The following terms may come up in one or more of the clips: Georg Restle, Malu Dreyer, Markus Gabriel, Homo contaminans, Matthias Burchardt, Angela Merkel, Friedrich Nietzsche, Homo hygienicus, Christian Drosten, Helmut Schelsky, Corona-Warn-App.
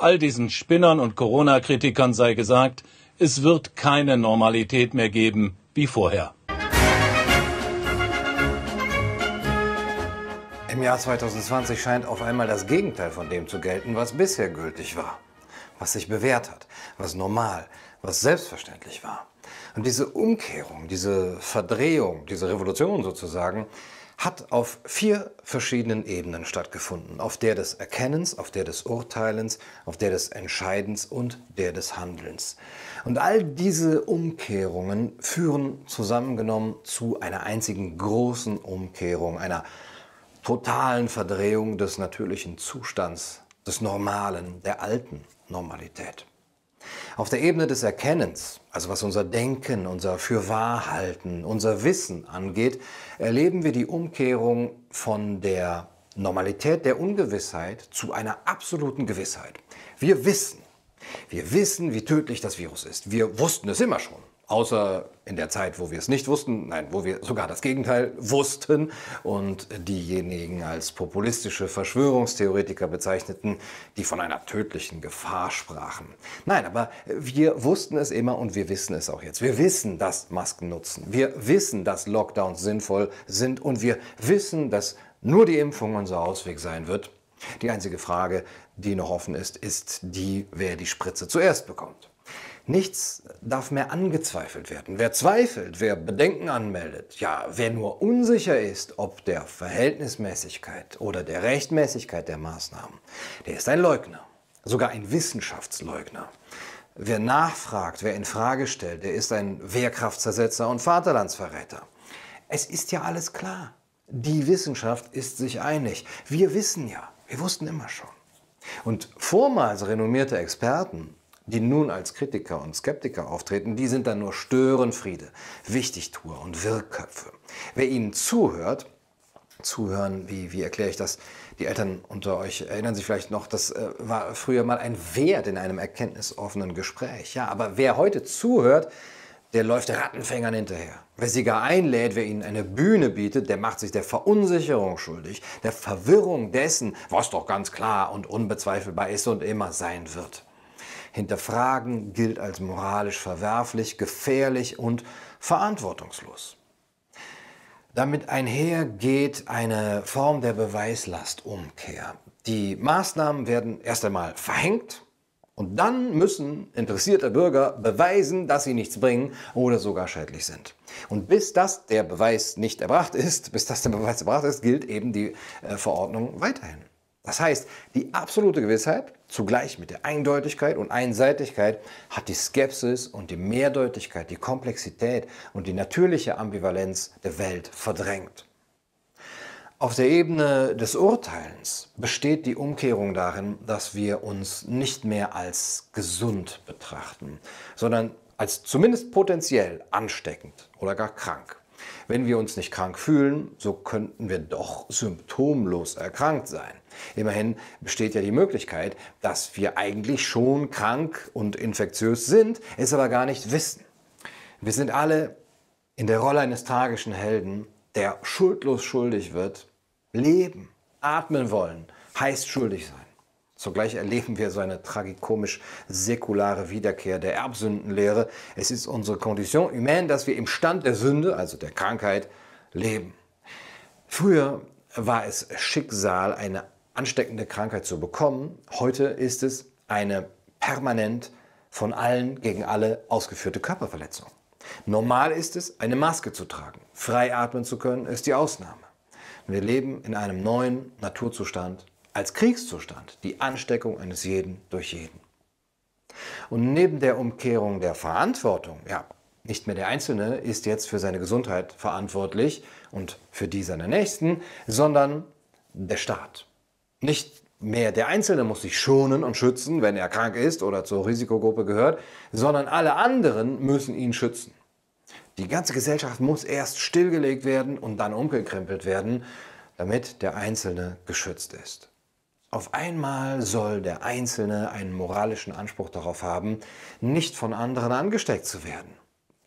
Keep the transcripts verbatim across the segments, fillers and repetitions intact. All diesen Spinnern und Corona-Kritikern sei gesagt, es wird keine Normalität mehr geben wie vorher. Im Jahr zweitausendzwanzig scheint auf einmal das Gegenteil von dem zu gelten, was bisher gültig war, was sich bewährt hat, was normal, was selbstverständlich war. Und diese Umkehrung, diese Verdrehung, diese Revolution sozusagen, hat auf vier verschiedenen Ebenen stattgefunden. Auf der des Erkennens, auf der des Urteilens, auf der des Entscheidens und der des Handelns. Und all diese Umkehrungen führen zusammengenommen zu einer einzigen großen Umkehrung, einer totalen Verdrehung des natürlichen Zustands, des Normalen, der alten Normalität. Auf der Ebene des Erkennens, also was unser Denken, unser Fürwahrhalten, unser Wissen angeht, erleben wir die Umkehrung von der Normalität der Ungewissheit zu einer absoluten Gewissheit. Wir wissen, wir wissen, wie tödlich das Virus ist. Wir wussten es immer schon, außer in der Zeit, wo wir es nicht wussten, nein, wo wir sogar das Gegenteil wussten und diejenigen als populistische Verschwörungstheoretiker bezeichneten, die von einer tödlichen Gefahr sprachen. Nein, aber wir wussten es immer und wir wissen es auch jetzt. Wir wissen, dass Masken nutzen. Wir wissen, dass Lockdowns sinnvoll sind und wir wissen, dass nur die Impfung unser Ausweg sein wird. Die einzige Frage, die noch offen ist, ist die, wer die Spritze zuerst bekommt. Nichts darf mehr angezweifelt werden. Wer zweifelt, wer Bedenken anmeldet, ja, wer nur unsicher ist, ob der Verhältnismäßigkeit oder der Rechtmäßigkeit der Maßnahmen, der ist ein Leugner, sogar ein Wissenschaftsleugner. Wer nachfragt, wer in Frage stellt, der ist ein Wehrkraftzersetzer und Vaterlandsverräter. Es ist ja alles klar. Die Wissenschaft ist sich einig. Wir wissen ja, wir wussten immer schon. Und vormals renommierte Experten, die nun als Kritiker und Skeptiker auftreten, die sind dann nur Störenfriede, Wichtigtuer und Wirrköpfe. Wer ihnen zuhört, zuhören, wie, wie erkläre ich das? Die Eltern unter euch erinnern sich vielleicht noch, das äh, war früher mal ein Wert in einem erkenntnisoffenen Gespräch. Ja, aber wer heute zuhört, der läuft Rattenfängern hinterher. Wer sie gar einlädt, wer ihnen eine Bühne bietet, der macht sich der Verunsicherung schuldig, der Verwirrung dessen, was doch ganz klar und unbezweifelbar ist und immer sein wird. Hinterfragen gilt als moralisch verwerflich, gefährlich und verantwortungslos. Damit einher geht eine Form der Beweislastumkehr. Die Maßnahmen werden erst einmal verhängt und dann müssen interessierte Bürger beweisen, dass sie nichts bringen oder sogar schädlich sind. Und bis das der Beweis nicht erbracht ist, bis das der Beweis erbracht ist, gilt eben die Verordnung weiterhin. Das heißt, die absolute Gewissheit, zugleich mit der Eindeutigkeit und Einseitigkeit, hat die Skepsis und die Mehrdeutigkeit, die Komplexität und die natürliche Ambivalenz der Welt verdrängt. Auf der Ebene des Urteilens besteht die Umkehrung darin, dass wir uns nicht mehr als gesund betrachten, sondern als zumindest potenziell ansteckend oder gar krank. Wenn wir uns nicht krank fühlen, so könnten wir doch symptomlos erkrankt sein. Immerhin besteht ja die Möglichkeit, dass wir eigentlich schon krank und infektiös sind, es aber gar nicht wissen. Wir sind alle in der Rolle eines tragischen Helden, der schuldlos schuldig wird. Leben, atmen wollen, heißt schuldig sein. Zugleich erleben wir so eine tragikomisch-säkulare Wiederkehr der Erbsündenlehre. Es ist unsere Condition humaine, dass wir im Stand der Sünde, also der Krankheit, leben. Früher war es Schicksal, eine ansteckende Krankheit zu bekommen. Heute ist es eine permanent von allen gegen alle ausgeführte Körperverletzung. Normal ist es, eine Maske zu tragen. Frei atmen zu können, ist die Ausnahme. Wir leben in einem neuen Naturzustand, als Kriegszustand, die Ansteckung eines jeden durch jeden. Und neben der Umkehrung der Verantwortung, ja, nicht mehr der Einzelne ist jetzt für seine Gesundheit verantwortlich und für die seiner Nächsten, sondern der Staat. Nicht mehr der Einzelne muss sich schonen und schützen, wenn er krank ist oder zur Risikogruppe gehört, sondern alle anderen müssen ihn schützen. Die ganze Gesellschaft muss erst stillgelegt werden und dann umgekrempelt werden, damit der Einzelne geschützt ist. Auf einmal soll der Einzelne einen moralischen Anspruch darauf haben, nicht von anderen angesteckt zu werden.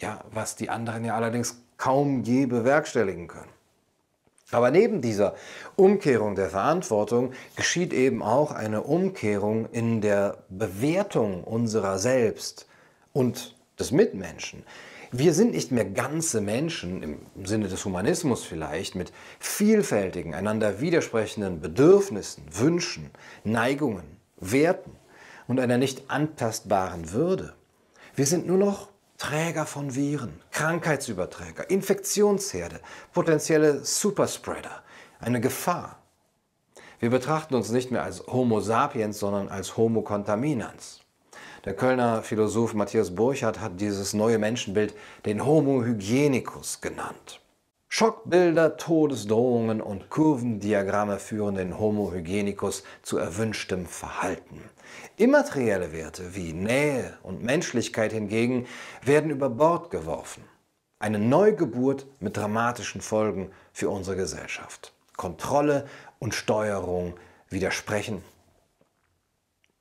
Ja, was die anderen ja allerdings kaum je bewerkstelligen können. Aber neben dieser Umkehrung der Verantwortung geschieht eben auch eine Umkehrung in der Bewertung unserer selbst und des Mitmenschen. Wir sind nicht mehr ganze Menschen, im Sinne des Humanismus vielleicht, mit vielfältigen, einander widersprechenden Bedürfnissen, Wünschen, Neigungen, Werten und einer nicht antastbaren Würde. Wir sind nur noch Träger von Viren, Krankheitsüberträger, Infektionsherde, potenzielle Superspreader, eine Gefahr. Wir betrachten uns nicht mehr als Homo sapiens, sondern als Homo contaminans. Der Kölner Philosoph Matthias Burchardt hat dieses neue Menschenbild den Homo hygienicus genannt. Schockbilder, Todesdrohungen und Kurvendiagramme führen den Homo hygienicus zu erwünschtem Verhalten. Immaterielle Werte wie Nähe und Menschlichkeit hingegen werden über Bord geworfen. Eine Neugeburt mit dramatischen Folgen für unsere Gesellschaft. Kontrolle und Steuerung widersprechen.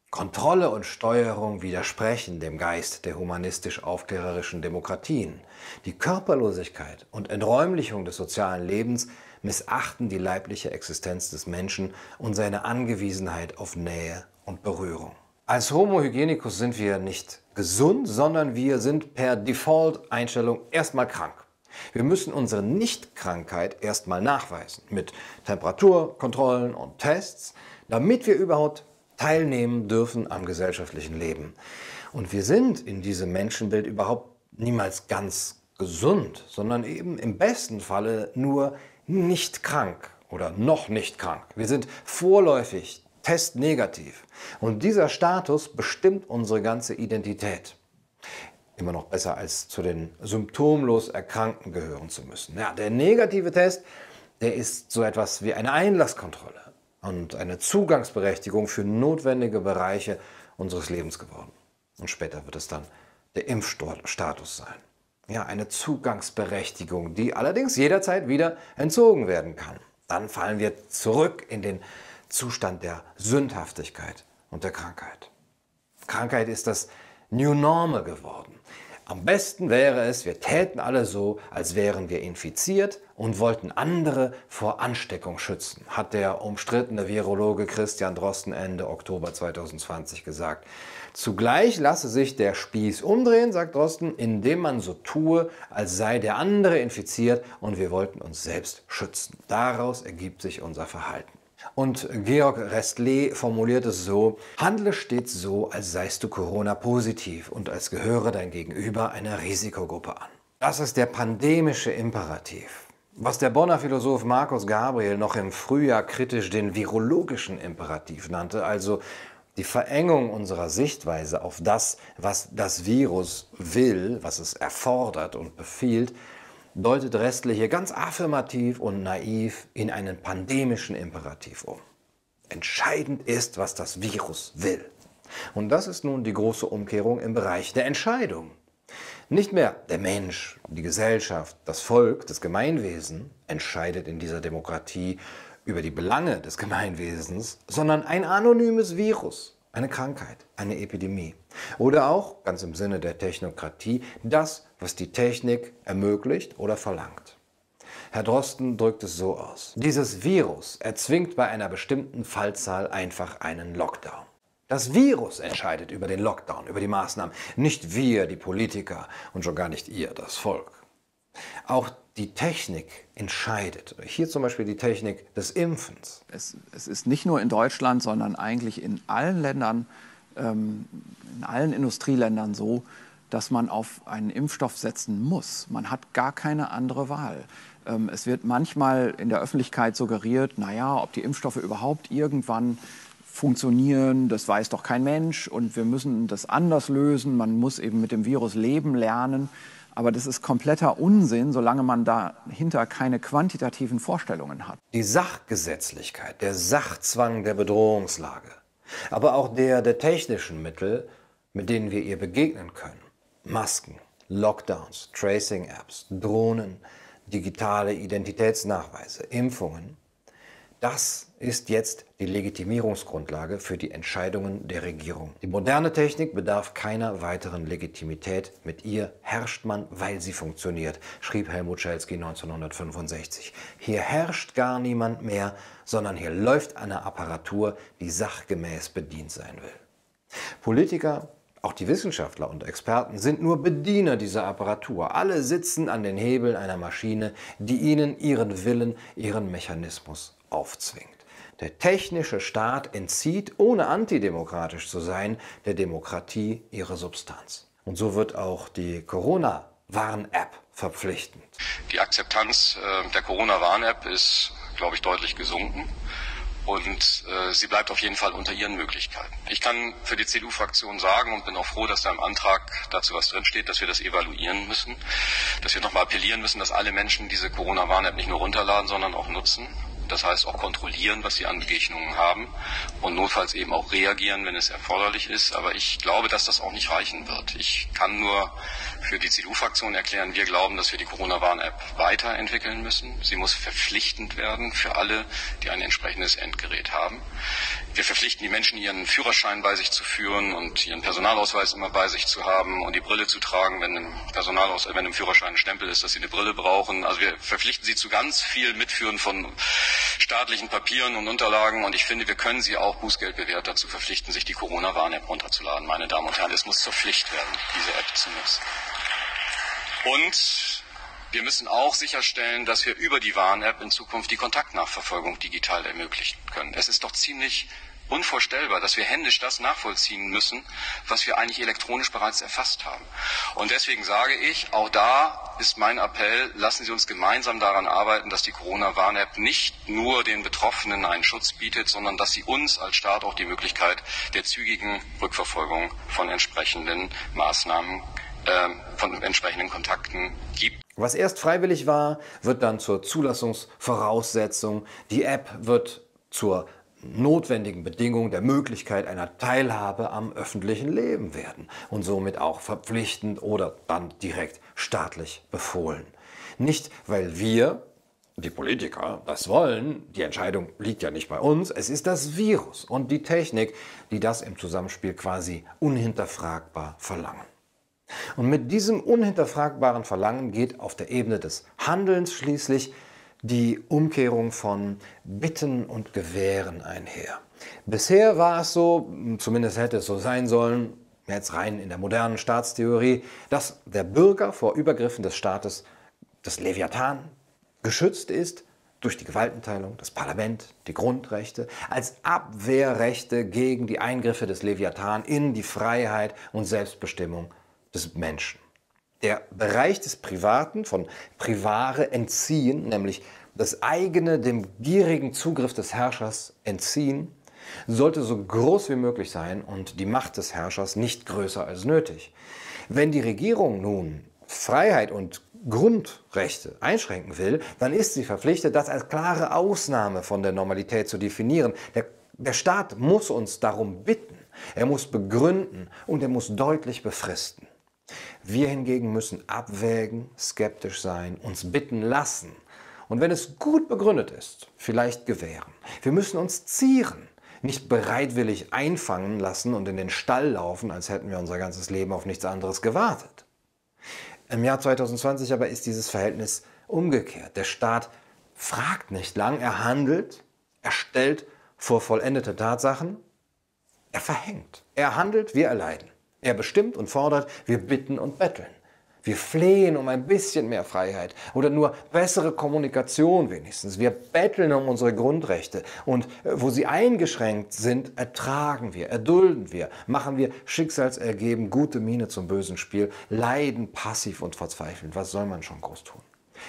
Kontrolle und Steuerung widersprechen dem Geist der humanistisch-aufklärerischen Demokratien. Die Körperlosigkeit und Enträumlichung des sozialen Lebens missachten die leibliche Existenz des Menschen und seine Angewiesenheit auf Nähe und Berührung. Als Homo hygienicus sind wir nicht gesund, sondern wir sind per Default-Einstellung erstmal krank. Wir müssen unsere Nichtkrankheit erstmal nachweisen mit Temperaturkontrollen und Tests, damit wir überhaupt teilnehmen dürfen am gesellschaftlichen Leben. Und wir sind in diesem Menschenbild überhaupt niemals ganz gesund, sondern eben im besten Falle nur nicht krank oder noch nicht krank. Wir sind vorläufig testnegativ. Und dieser Status bestimmt unsere ganze Identität. Immer noch besser, als zu den symptomlos Erkrankten gehören zu müssen. Ja, der negative Test, der ist so etwas wie eine Einlasskontrolle und eine Zugangsberechtigung für notwendige Bereiche unseres Lebens geworden. Und später wird es dann der Impfstatus sein. Ja, eine Zugangsberechtigung, die allerdings jederzeit wieder entzogen werden kann. Dann fallen wir zurück in den Zustand der Sündhaftigkeit und der Krankheit. Krankheit ist das New Normal geworden. Am besten wäre es, wir täten alle so, als wären wir infiziert und wollten andere vor Ansteckung schützen, hat der umstrittene Virologe Christian Drosten Ende Oktober zweitausendzwanzig gesagt. Zugleich lasse sich der Spieß umdrehen, sagt Drosten, indem man so tue, als sei der andere infiziert und wir wollten uns selbst schützen. Daraus ergibt sich unser Verhalten. Und Georg Restle formuliert es so: Handle stets so, als seist du Corona-positiv und als gehöre dein Gegenüber einer Risikogruppe an. Das ist der pandemische Imperativ. Was der Bonner Philosoph Markus Gabriel noch im Frühjahr kritisch den virologischen Imperativ nannte, also die Verengung unserer Sichtweise auf das, was das Virus will, was es erfordert und befiehlt, deutet Restle hier ganz affirmativ und naiv in einen pandemischen Imperativ um. Entscheidend ist, was das Virus will. Und das ist nun die große Umkehrung im Bereich der Entscheidung. Nicht mehr der Mensch, die Gesellschaft, das Volk, das Gemeinwesen entscheidet in dieser Demokratie über die Belange des Gemeinwesens, sondern ein anonymes Virus. Eine Krankheit, eine Epidemie. Oder auch, ganz im Sinne der Technokratie, das, was die Technik ermöglicht oder verlangt. Herr Drosten drückt es so aus: Dieses Virus erzwingt bei einer bestimmten Fallzahl einfach einen Lockdown. Das Virus entscheidet über den Lockdown, über die Maßnahmen. Nicht wir, die Politiker, und schon gar nicht ihr, das Volk. Auch die Technik entscheidet. Hier zum Beispiel die Technik des Impfens. Es, es ist nicht nur in Deutschland, sondern eigentlich in allen Ländern, ähm, in allen Industrieländern so, dass man auf einen Impfstoff setzen muss. Man hat gar keine andere Wahl. Ähm, es wird manchmal in der Öffentlichkeit suggeriert, naja, ob die Impfstoffe überhaupt irgendwann funktionieren, das weiß doch kein Mensch und wir müssen das anders lösen. Man muss eben mit dem Virus leben lernen. Aber das ist kompletter Unsinn, solange man dahinter keine quantitativen Vorstellungen hat. Die Sachgesetzlichkeit, der Sachzwang der Bedrohungslage, aber auch der der technischen Mittel, mit denen wir ihr begegnen können. Masken, Lockdowns, Tracing-Apps, Drohnen, digitale Identitätsnachweise, Impfungen. Das ist jetzt die Legitimierungsgrundlage für die Entscheidungen der Regierung. Die moderne Technik bedarf keiner weiteren Legitimität. Mit ihr herrscht man, weil sie funktioniert, schrieb Helmut Schelsky neunzehnhundertfünfundsechzig. Hier herrscht gar niemand mehr, sondern hier läuft eine Apparatur, die sachgemäß bedient sein will. Politiker, auch die Wissenschaftler und Experten sind nur Bediener dieser Apparatur. Alle sitzen an den Hebeln einer Maschine, die ihnen ihren Willen, ihren Mechanismus aufzwingt. Der technische Staat entzieht, ohne antidemokratisch zu sein, der Demokratie ihre Substanz. Und so wird auch die Corona-Warn-App verpflichtend. Die Akzeptanz äh, der Corona-Warn-App ist, glaube ich, deutlich gesunken. Und äh, sie bleibt auf jeden Fall unter ihren Möglichkeiten. Ich kann für die C D U-Fraktion sagen und bin auch froh, dass da im Antrag dazu was drinsteht, dass wir das evaluieren müssen, dass wir nochmal appellieren müssen, dass alle Menschen diese Corona-Warn-App nicht nur runterladen, sondern auch nutzen. Das heißt auch kontrollieren, was sie an Begegnungen haben und notfalls eben auch reagieren, wenn es erforderlich ist. Aber ich glaube, dass das auch nicht reichen wird. Ich kann nur für die C D U-Fraktion erklären, wir glauben, dass wir die Corona-Warn-App weiterentwickeln müssen. Sie muss verpflichtend werden für alle, die ein entsprechendes Endgerät haben. Wir verpflichten die Menschen, ihren Führerschein bei sich zu führen und ihren Personalausweis immer bei sich zu haben und die Brille zu tragen, wenn im, Personalaus wenn im Führerschein ein Stempel ist, dass sie eine Brille brauchen. Also wir verpflichten sie zu ganz viel Mitführen von staatlichen Papieren und Unterlagen, und ich finde, wir können sie auch bußgeldbewehrt dazu verpflichten, sich die Corona-Warn-App runterzuladen. Meine Damen und Herren, es muss zur Pflicht werden, diese App zu nutzen. Und wir müssen auch sicherstellen, dass wir über die Warn-App in Zukunft die Kontaktnachverfolgung digital ermöglichen können. Es ist doch ziemlich unvorstellbar, dass wir händisch das nachvollziehen müssen, was wir eigentlich elektronisch bereits erfasst haben. Und deswegen sage ich, auch da ist mein Appell, lassen Sie uns gemeinsam daran arbeiten, dass die Corona-Warn-App nicht nur den Betroffenen einen Schutz bietet, sondern dass sie uns als Staat auch die Möglichkeit der zügigen Rückverfolgung von entsprechenden Maßnahmen, äh, von entsprechenden Kontakten gibt. Was erst freiwillig war, wird dann zur Zulassungsvoraussetzung. Die App wird zur notwendigen Bedingungen der Möglichkeit einer Teilhabe am öffentlichen Leben werden und somit auch verpflichtend oder dann direkt staatlich befohlen. Nicht, weil wir, die Politiker, das wollen, die Entscheidung liegt ja nicht bei uns, es ist das Virus und die Technik, die das im Zusammenspiel quasi unhinterfragbar verlangen. Und mit diesem unhinterfragbaren Verlangen geht auf der Ebene des Handelns schließlich die Umkehrung von Bitten und Gewähren einher. Bisher war es so, zumindest hätte es so sein sollen, jetzt rein in der modernen Staatstheorie, dass der Bürger vor Übergriffen des Staates, des Leviathan, geschützt ist durch die Gewaltenteilung, das Parlament, die Grundrechte, als Abwehrrechte gegen die Eingriffe des Leviathan in die Freiheit und Selbstbestimmung des Menschen. Der Bereich des Privaten, von Privare entziehen, nämlich das eigene dem gierigen Zugriff des Herrschers entziehen, sollte so groß wie möglich sein und die Macht des Herrschers nicht größer als nötig. Wenn die Regierung nun Freiheit und Grundrechte einschränken will, dann ist sie verpflichtet, das als klare Ausnahme von der Normalität zu definieren. Der, der Staat muss uns darum bitten, er muss begründen und er muss deutlich befristen. Wir hingegen müssen abwägen, skeptisch sein, uns bitten lassen und wenn es gut begründet ist, vielleicht gewähren. Wir müssen uns zieren, nicht bereitwillig einfangen lassen und in den Stall laufen, als hätten wir unser ganzes Leben auf nichts anderes gewartet. Im Jahr zweitausendzwanzig aber ist dieses Verhältnis umgekehrt. Der Staat fragt nicht lang, er handelt, er stellt vor vollendete Tatsachen, er verhängt. Er handelt, wir erleiden. Er bestimmt und fordert, wir bitten und betteln. Wir flehen um ein bisschen mehr Freiheit oder nur bessere Kommunikation wenigstens. Wir betteln um unsere Grundrechte und wo sie eingeschränkt sind, ertragen wir, erdulden wir, machen wir schicksalsergeben gute Miene zum bösen Spiel, leiden passiv und verzweifelnd. Was soll man schon groß tun?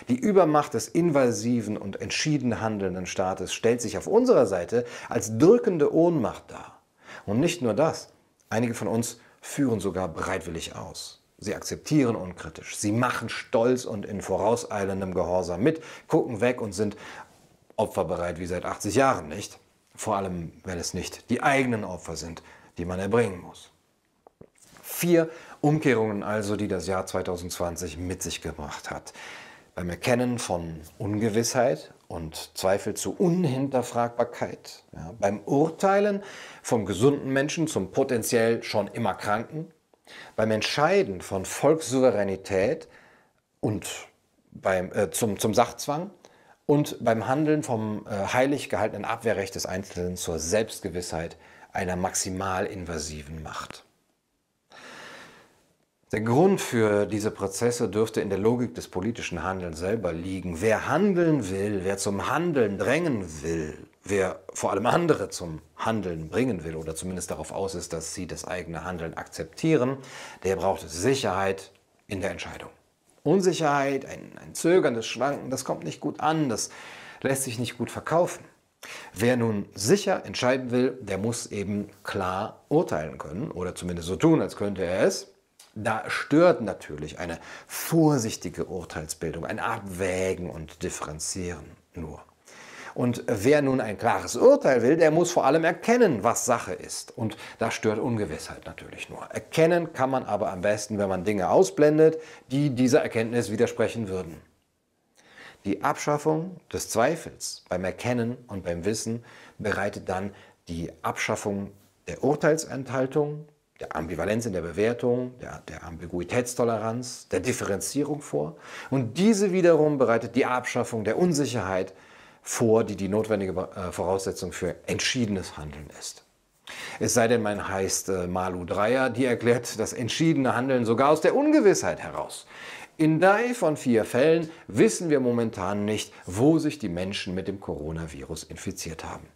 Die Übermacht des invasiven und entschieden handelnden Staates stellt sich auf unserer Seite als drückende Ohnmacht dar. Und nicht nur das, einige von uns führen sogar bereitwillig aus. Sie akzeptieren unkritisch, sie machen stolz und in vorauseilendem Gehorsam mit, gucken weg und sind opferbereit wie seit achtzig Jahren nicht. Vor allem, wenn es nicht die eigenen Opfer sind, die man erbringen muss. Vier Umkehrungen also, die das Jahr zweitausendzwanzig mit sich gebracht hat. Beim Erkennen von Ungewissheit und Zweifel zur Unhinterfragbarkeit. Ja, beim Urteilen vom gesunden Menschen zum potenziell schon immer Kranken, beim Entscheiden von Volkssouveränität und beim, äh, zum, zum Sachzwang und beim Handeln vom äh, heilig gehaltenen Abwehrrecht des Einzelnen zur Selbstgewissheit einer maximal invasiven Macht. Der Grund für diese Prozesse dürfte in der Logik des politischen Handelns selber liegen. Wer handeln will, wer zum Handeln drängen will, wer vor allem andere zum Handeln bringen will oder zumindest darauf aus ist, dass sie das eigene Handeln akzeptieren, der braucht Sicherheit in der Entscheidung. Unsicherheit, ein, ein zögerndes Schwanken, das kommt nicht gut an, das lässt sich nicht gut verkaufen. Wer nun sicher entscheiden will, der muss eben klar urteilen können oder zumindest so tun, als könnte er es. Da stört natürlich eine vorsichtige Urteilsbildung, ein Abwägen und Differenzieren nur. Und wer nun ein klares Urteil will, der muss vor allem erkennen, was Sache ist. Und da stört Ungewissheit natürlich nur. Erkennen kann man aber am besten, wenn man Dinge ausblendet, die dieser Erkenntnis widersprechen würden. Die Abschaffung des Zweifels beim Erkennen und beim Wissen bereitet dann die Abschaffung der Urteilsenthaltung, der Ambivalenz in der Bewertung, der, der Ambiguitätstoleranz, der Differenzierung vor. Und diese wiederum bereitet die Abschaffung der Unsicherheit vor, die die notwendige Voraussetzung für entschiedenes Handeln ist. Es sei denn, man heißt äh, Malu Dreyer, die erklärt das entschiedene Handeln sogar aus der Ungewissheit heraus. In drei von vier Fällen wissen wir momentan nicht, wo sich die Menschen mit dem Coronavirus infiziert haben.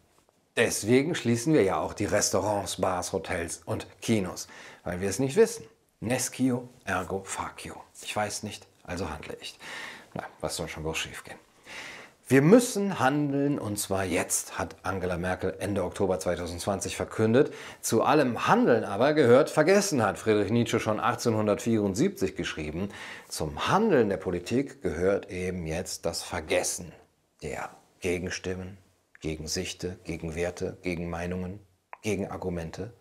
Deswegen schließen wir ja auch die Restaurants, Bars, Hotels und Kinos, weil wir es nicht wissen. Nescio, ergo facio. Ich weiß nicht, also handle ich. Na, was soll schon groß schief gehen? Wir müssen handeln und zwar jetzt, hat Angela Merkel Ende Oktober zweitausendzwanzig verkündet. Zu allem Handeln aber gehört vergessen, hat Friedrich Nietzsche schon achtzehnhundertvierundsiebzig geschrieben. Zum Handeln der Politik gehört eben jetzt das Vergessen der Gegenstimmen, gegen Sichte, gegen Werte, gegen Meinungen, gegen Argumente.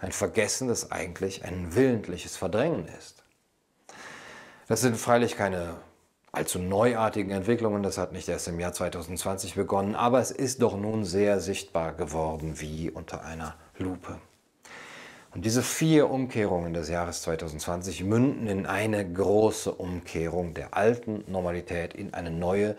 Ein Vergessen, das eigentlich ein willentliches Verdrängen ist. Das sind freilich keine allzu neuartigen Entwicklungen, das hat nicht erst im Jahr zweitausendzwanzig begonnen, aber es ist doch nun sehr sichtbar geworden, wie unter einer Lupe. Und diese vier Umkehrungen des Jahres zweitausendzwanzig münden in eine große Umkehrung der alten Normalität in eine neue,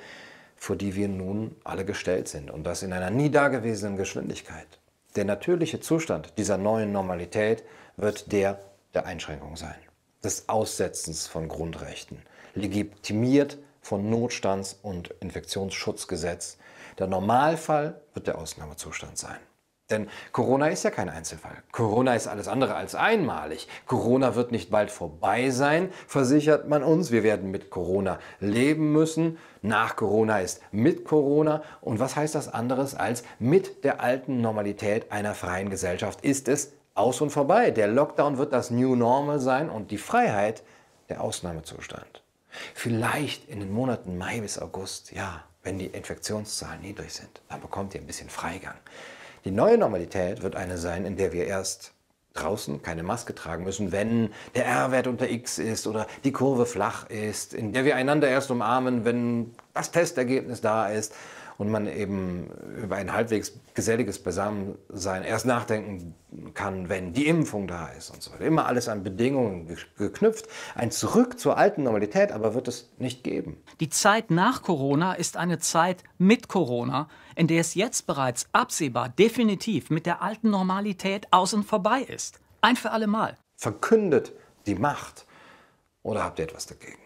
vor die wir nun alle gestellt sind und das in einer nie dagewesenen Geschwindigkeit. Der natürliche Zustand dieser neuen Normalität wird der der Einschränkung sein, des Aussetzens von Grundrechten, legitimiert von Notstands- und Infektionsschutzgesetz. Der Normalfall wird der Ausnahmezustand sein. Denn Corona ist ja kein Einzelfall. Corona ist alles andere als einmalig. Corona wird nicht bald vorbei sein, versichert man uns. Wir werden mit Corona leben müssen. Nach Corona ist mit Corona. Und was heißt das anderes als mit der alten Normalität einer freien Gesellschaft? Ist es aus und vorbei. Der Lockdown wird das New Normal sein und die Freiheit der Ausnahmezustand. Vielleicht in den Monaten Mai bis August, ja, wenn die Infektionszahlen niedrig sind, dann bekommt ihr ein bisschen Freigang. Die neue Normalität wird eine sein, in der wir erst draußen keine Maske tragen müssen, wenn der R-Wert unter X ist oder die Kurve flach ist, in der wir einander erst umarmen, wenn das Testergebnis da ist und man eben über ein halbwegs geselliges Beisammensein erst nachdenken kann, wenn die Impfung da ist und so weiter. Immer alles an Bedingungen geknüpft. Ein Zurück zur alten Normalität aber wird es nicht geben. Die Zeit nach Corona ist eine Zeit mit Corona, in der es jetzt bereits absehbar definitiv mit der alten Normalität außen vorbei ist. Ein für alle Mal. Verkündet die Macht. Oder habt ihr etwas dagegen?